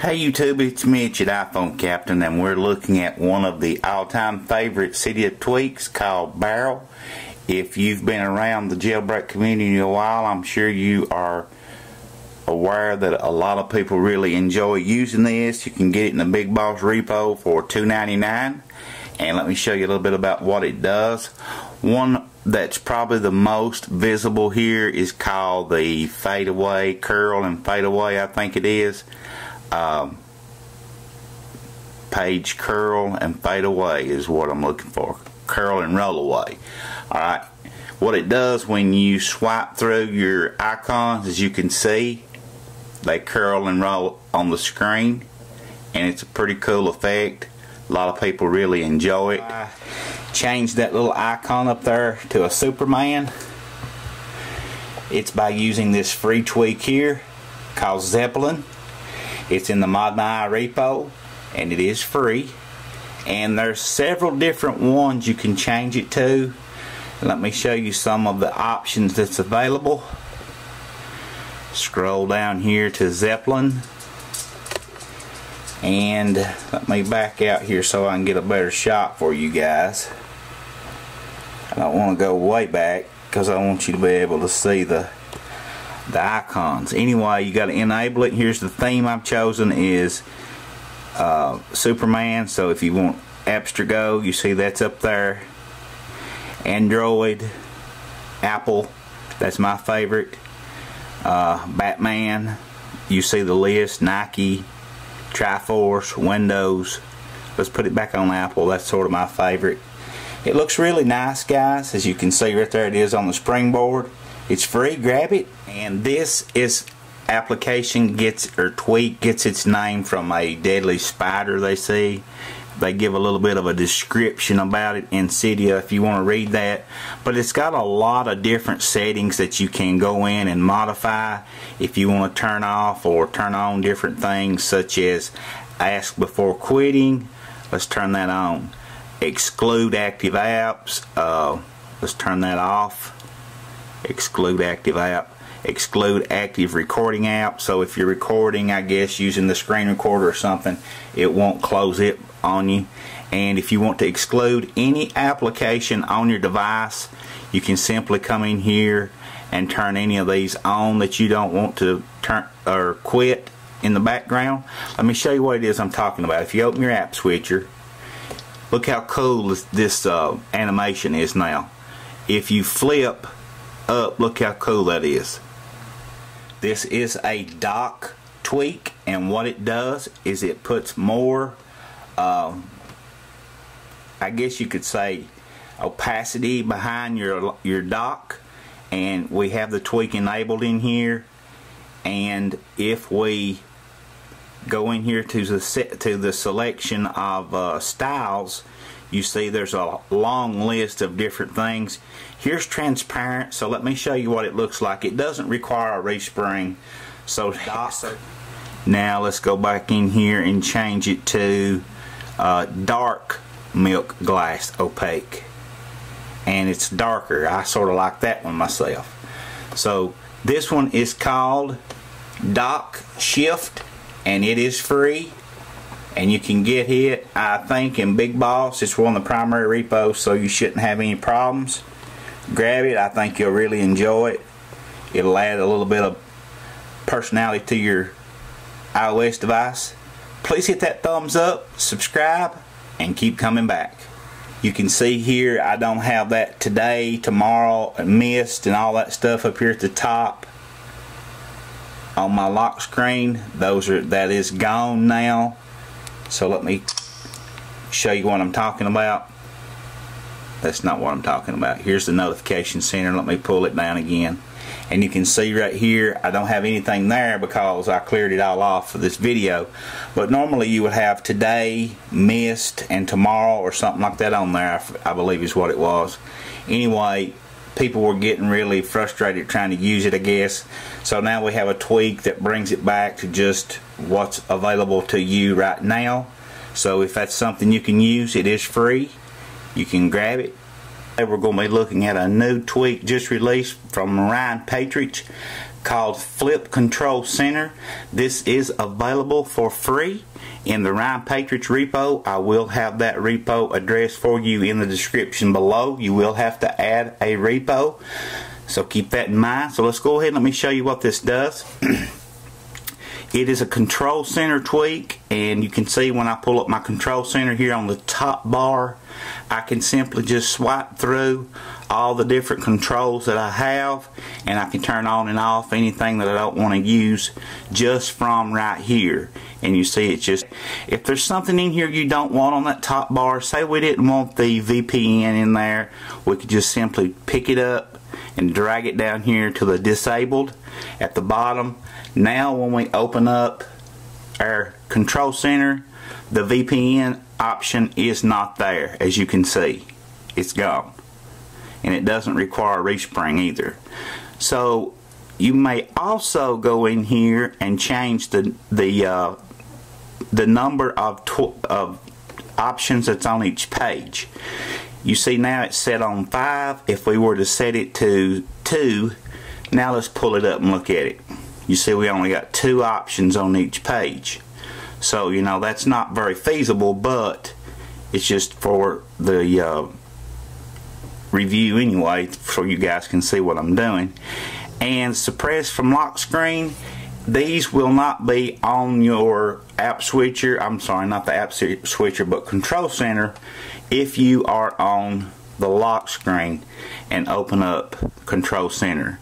Hey YouTube, it's Mitch at iPhone Captain, and we're looking at one of the all-time favorite Cydia tweaks called Barrel. If you've been around the jailbreak community a while, I'm sure you are aware that a lot of people really enjoy using this. You can get it in the Big Boss repo for $2.99, and let me show you a little bit about what it does. One that's probably the most visible here is called the fadeaway, curl and fadeaway, I think it is. Page curl and fade away is what I'm looking for. Curl and roll away. Alright, what it does when you swipe through your icons, as you can see, they curl and roll on the screen, and it's a pretty cool effect. A lot of people really enjoy it. I changed that little icon up there to a Superman. It's by using this free tweak here called Zeppelin. It's in the ModMyi repo, and it is free. And there's several different ones you can change it to. Let me show you some of the options that's available. Scroll down here to Zeppelin. And let me back out here so I can get a better shot for you guys. I don't want to go way back because I want you to be able to see the icons. Anyway, you got to enable it. Here's the theme I've chosen is Superman. So if you want Abstergo, you see that's up there. Android, Apple, that's my favorite. Batman, you see the list. Nike, Triforce, Windows. Let's put it back on Apple. That's sort of my favorite. It looks really nice, guys. As you can see right there, it is on the springboard. It's free, grab it. And this is application tweak gets its name from a deadly spider they see. They give a little bit of a description about it in Cydia if you want to read that. But it's got a lot of different settings that you can go in and modify if you want to turn off or turn on different things, such as ask before quitting. Let's turn that on. Exclude active apps. Let's turn that off. Exclude active app, exclude active recording app. So if you're recording, I guess, using the screen recorder or something, it won't close it on you. And if you want to exclude any application on your device, you can simply come in here and turn any of these on that you don't want to turn or quit in the background. Let me show you what it is I'm talking about. If you open your app switcher, look how cool this animation is now. If you flip up, look how cool that is. This is a dock tweak, and what it does is it puts more I guess you could say opacity behind your dock, and we have the tweak enabled in here. And if we go in here to the selection of styles, you see there's a long list of different things. Here's transparent, so let me show you what it looks like. It doesn't require a respring. So now let's go back in here and change it to dark milk glass opaque, and it's darker. I sort of like that one myself. So this one is called Dock Shift, and it is free. And you can get it, I think, in Big Boss. It's one of the primary repos, so you shouldn't have any problems. Grab it. I think you'll really enjoy it. It'll add a little bit of personality to your iOS device. Please hit that thumbs up, subscribe, and keep coming back. You can see here I don't have that today, tomorrow, and missed, and all that stuff up here at the top. On my lock screen, that is gone now. So let me show you what I'm talking about. That's not what I'm talking about. Here's the notification center. Let me pull it down again. And you can see right here I don't have anything there because I cleared it all off for this video. But normally you would have today, missed, and tomorrow or something like that on there, I believe is what it was. Anyway, people were getting really frustrated trying to use it, I guess. So now we have a tweak that brings it back to just what's available to you right now. So if that's something you can use, it is free. You can grab it. We're going to be looking at a new tweak just released from Ryan Patridge called Flip Control Center. This is available for free in the Rhyme Patriots repo. I will have that repo address for you in the description below. You will have to add a repo, so keep that in mind. So let's go ahead and let me show you what this does. It is a control center tweak, and you can see when I pull up my control center here on the top bar, I can simply just swipe through all the different controls that I have, and I can turn on and off anything that I don't want to use just from right here. And you see it's just, if there's something in here you don't want on that top bar, say we didn't want the VPN in there, we could just simply pick it up and drag it down here to the disabled at the bottom. Now when we open up our control center, the VPN option is not there. As you can see, it's gone, and it doesn't require a respring either. So you may also go in here and change the number of options that's on each page. You see now it's set on 5. If we were to set it to 2, now let's pull it up and look at it. You see we only got 2 options on each page. So you know that's not very feasible, but it's just for the review anyway, so you guys can see what I'm doing. And suppress from lock screen, these will not be on your app switcher, I'm sorry, not the app switcher, but control center, if you are on the lock screen and open up control center.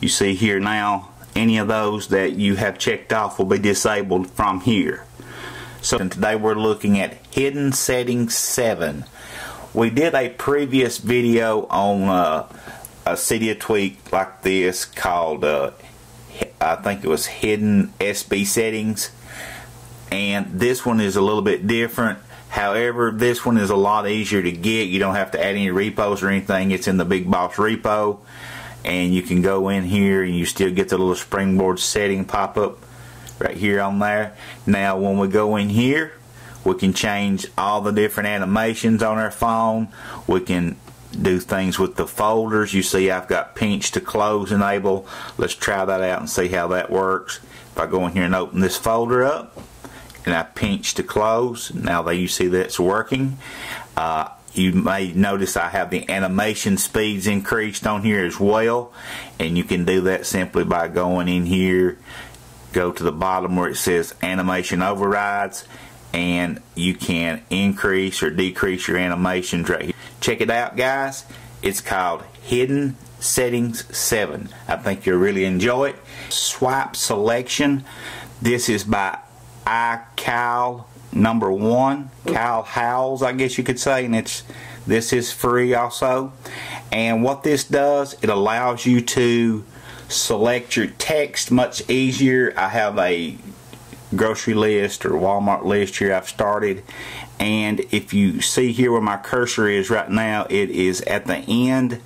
You see here now any of those that you have checked off will be disabled from here. So today we're looking at Hidden Settings 7. We did a previous video on a Cydia tweak like this called, I think it was Hidden SB Settings, and this one is a little bit different. However, this one is a lot easier to get. You don't have to add any repos or anything. It's in the Big Boss repo, and you can go in here and you still get the little springboard setting pop up right here on there. Now when we go in here, we can change all the different animations on our phone. We can do things with the folders. You see I've got pinch to close enable. Let's try that out and see how that works. If I go in here and open this folder up and I pinch to close, now that you see that's working. You may notice I have the animation speeds increased on here as well, and you can do that simply by going in here, go to the bottom where it says animation overrides, and you can increase or decrease your animations right here. Check it out, guys. It's called Hidden Settings 7. I think you'll really enjoy it. Swipe selection. This is by Kyle Howells, I guess you could say, and this is free also. And what this does, it allows you to select your text much easier. I have a grocery list or Walmart list here I've started, and if you see here where my cursor is right now, it is at the end,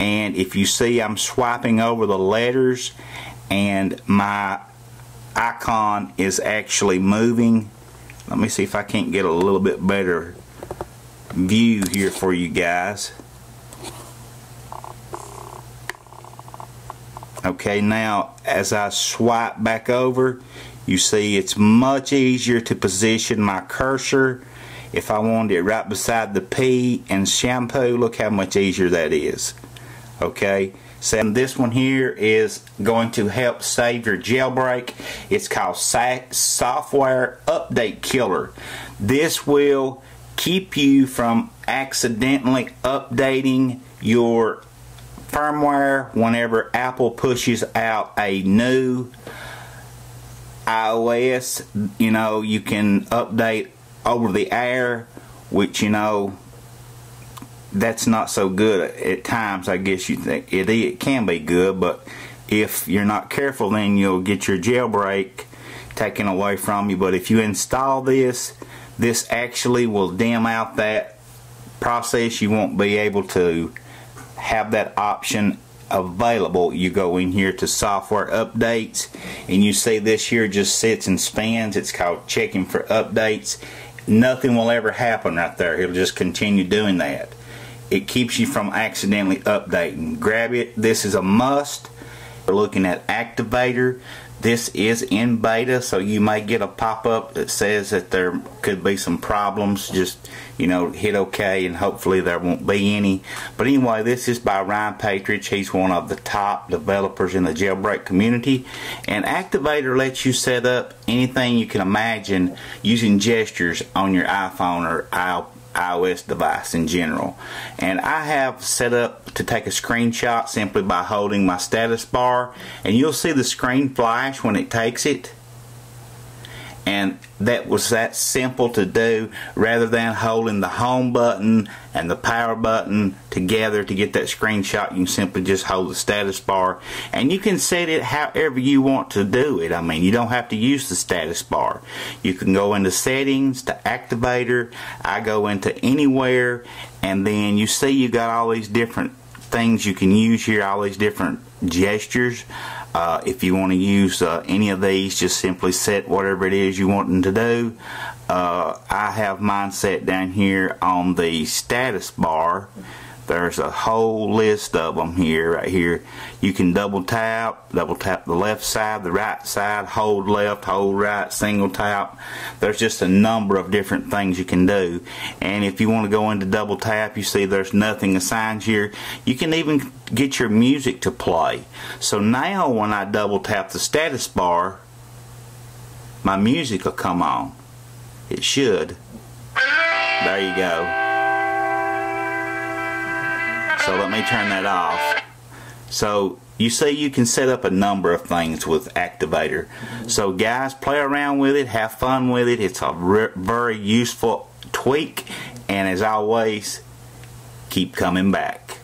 and if you see I'm swiping over the letters and my icon is actually moving. Let me see if I can't get a little bit better view here for you guys. Okay, now as I swipe back over, you see it's much easier to position my cursor. If I wanted it right beside the P and shampoo, look how much easier that is. Okay, so this one here is going to help save your jailbreak. It's called Software Update Killer. This will keep you from accidentally updating your firmware whenever Apple pushes out a new iOS, you know, you can update over the air, which, you know, that's not so good at times. I guess you think it can be good, but if you're not careful, then you'll get your jailbreak taken away from you. But if you install this, this actually will dim out that process. You won't be able to have that option available. You go in here to software updates, and you see this here just sits and spans. It's called checking for updates. Nothing will ever happen right there. It'll just continue doing that. It keeps you from accidentally updating. Grab it. This is a must. We're looking at Activator. This is in beta, so you might get a pop-up that says that there could be some problems. Just, you know, hit OK and hopefully there won't be any. But anyway, this is by Ryan Patridge. He's one of the top developers in the jailbreak community. And Activator lets you set up anything you can imagine using gestures on your iPhone or iOS device in general. And I have set up to take a screenshot simply by holding my status bar, and you'll see the screen flash when it takes it. And that was that simple to do, rather than holding the home button and the power button together to get that screenshot. You can simply just hold the status bar, and you can set it however you want to do it. I mean, you don't have to use the status bar. You can go into settings, to Activator. I go into anywhere, and then you see you got all these different things you can use here, all these different gestures. If you want to use any of these, just simply set whatever it is you want them to do. I have mine set down here on the status bar. There's a whole list of them here, right here. You can double tap the left side, the right side, hold left, hold right, single tap. There's just a number of different things you can do. And if you want to go into double tap, you see there's nothing assigned here. You can even get your music to play. So now when I double tap the status bar, my music will come on. It should. There you go. So let me turn that off. So you see you can set up a number of things with Activator. So guys, play around with it, have fun with it. It's a very useful tweak, and as always, keep coming back.